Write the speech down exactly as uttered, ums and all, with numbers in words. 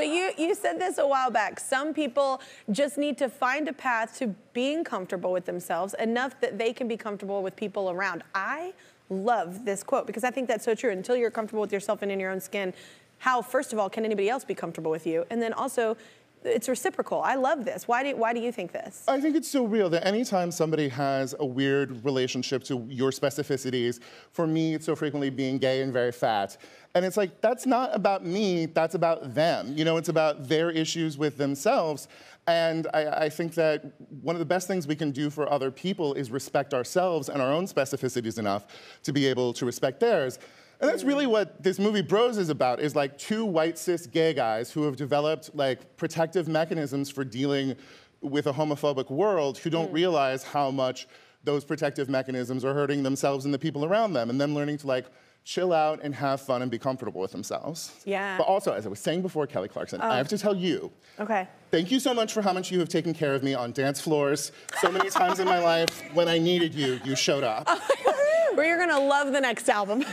So you, you said this a while back. Some people just need to find a path to being comfortable with themselves enough that they can be comfortable with people around. I love this quote because I think that's so true. Until you're comfortable with yourself and in your own skin, how, first of all, can anybody else be comfortable with you? And then also, it's reciprocal. I love this. Why do, why do you think this? I think it's so real that anytime somebody has a weird relationship to your specificities, for me, it's so frequently being gay and very fat. And it's like, that's not about me, that's about them. You know, it's about their issues with themselves. And I, I think that one of the best things we can do for other people is respect ourselves and our own specificities enough to be able to respect theirs. And that's really what this movie Bros is about, is like two white cis gay guys who have developed like protective mechanisms for dealing with a homophobic world who don't mm. realize how much those protective mechanisms are hurting themselves and the people around them, and them learning to like chill out and have fun and be comfortable with themselves. Yeah. But also, as I was saying before, Kelly Clarkson, oh. I have to tell you. Okay. Thank you so much for how much you have taken care of me on dance floors. So many times in my life when I needed you, you showed up. Well, you're gonna love the next album.